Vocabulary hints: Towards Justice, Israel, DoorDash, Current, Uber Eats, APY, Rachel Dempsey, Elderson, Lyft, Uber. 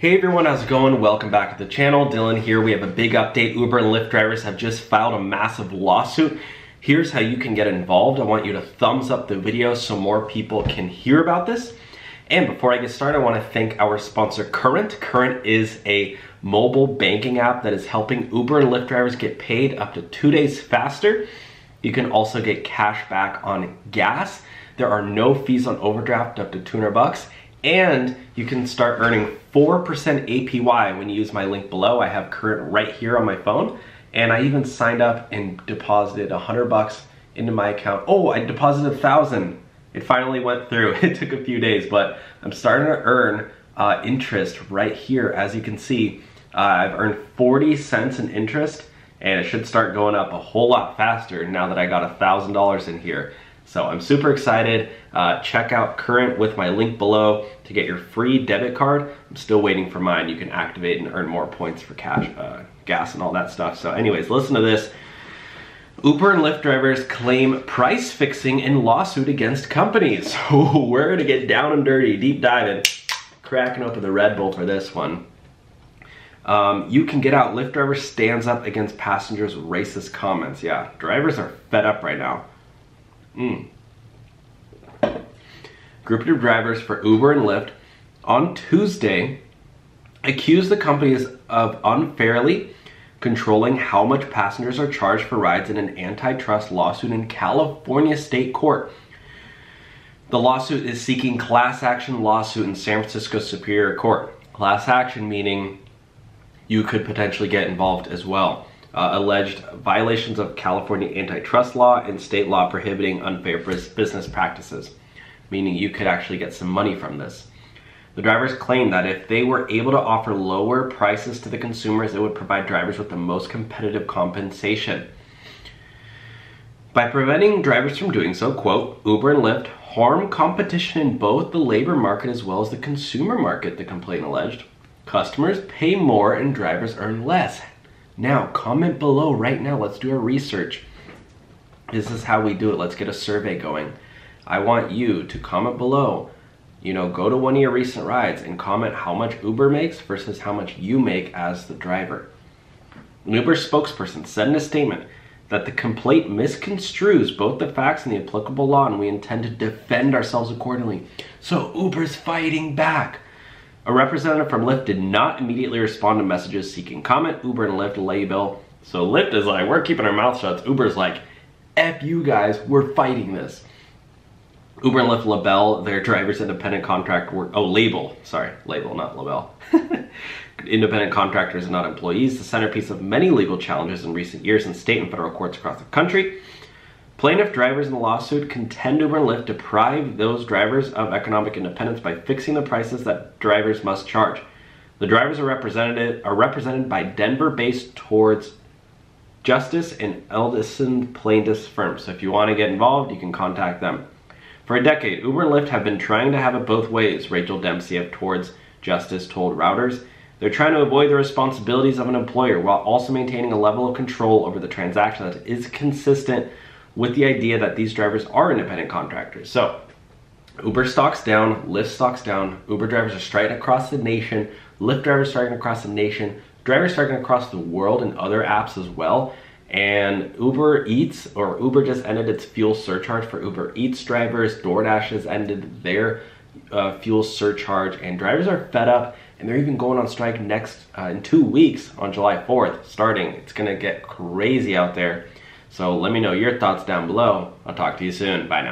Hey everyone, how's it going? Welcome back to the channel. Dylan here. We have a big update. Uber and Lyft drivers have just filed a massive lawsuit. Here's how you can get involved. I want you to thumbs up the video so more people can hear about this. And before I get started, I want to thank our sponsor, Current. Current is a mobile banking app that is helping Uber and Lyft drivers get paid up to 2 days faster. You can also get cash back on gas. There are no fees on overdraft up to 200 bucks. And you can start earning 4% APY when you use my link below. I have Current right here on my phone. And I even signed up and deposited 100 bucks into my account. Oh, I deposited 1,000. It finally went through. It took a few days, but I'm starting to earn interest right here. As you can see, I've earned 40 cents in interest, and it should start going up a whole lot faster now that I got $1,000 in here. So I'm super excited. Check out Current with my link below to get your free debit card. I'm still waiting for mine. You can activate and earn more points for cash, gas and all that stuff. So anyways, listen to this. Uber and Lyft drivers claim price fixing in lawsuit against companies. So we're gonna get down and dirty, deep diving, cracking open the Red Bull for this one. You can get out. Lyft driver stands up against passengers' racist comments. Yeah, drivers are fed up right now. Group of drivers for Uber and Lyft on Tuesday accused the companies of unfairly controlling how much passengers are charged for rides in an antitrust lawsuit in California state court. The lawsuit is seeking class action lawsuit in San Francisco Superior Court. Class action meaning you could potentially get involved as well. Alleged violations of California antitrust law and state law prohibiting unfair business practices, meaning you could actually get some money from this. The drivers claim that if they were able to offer lower prices to the consumers, it would provide drivers with the most competitive compensation. By preventing drivers from doing so, quote, Uber and Lyft harm competition in both the labor market as well as the consumer market, the complaint alleged. Customers pay more and drivers earn less. Now, comment below right now. Let's do our research. This is how we do it. Let's get a survey going. I want you to comment below. You know, go to one of your recent rides and comment how much Uber makes versus how much you make as the driver. An Uber spokesperson said in a statement that the complaint misconstrues both the facts and the applicable law, and we intend to defend ourselves accordingly. So Uber's fighting back. A representative from Lyft did not immediately respond to messages seeking comment. Uber and Lyft label. So Lyft is like, we're keeping our mouth shut. Uber's like, F you guys, we're fighting this. Uber and Lyft label their drivers independent contract work. Oh, label. Sorry, label, not label. Independent contractors and not employees. The centerpiece of many legal challenges in recent years in state and federal courts across the country. Plaintiff drivers in the lawsuit contend Uber and Lyft deprive those drivers of economic independence by fixing the prices that drivers must charge. The drivers are represented by Denver-based Towards Justice and Elderson plaintiffs firms. So if you want to get involved, you can contact them. For a decade, Uber and Lyft have been trying to have it both ways, Rachel Dempsey of Towards Justice told Routers. They're trying to avoid the responsibilities of an employer while also maintaining a level of control over the transaction that is consistent with the idea that these drivers are independent contractors. So Uber stocks down, Lyft stocks down, Uber drivers are striking across the nation, Lyft drivers striking across the nation, drivers striking across the world and other apps as well. And Uber Eats, or Uber just ended its fuel surcharge for Uber Eats drivers, DoorDash has ended their fuel surcharge, and drivers are fed up, and they're even going on strike next in 2 weeks on July 4th starting. It's gonna get crazy out there. So let me know your thoughts down below. I'll talk to you soon. Bye now.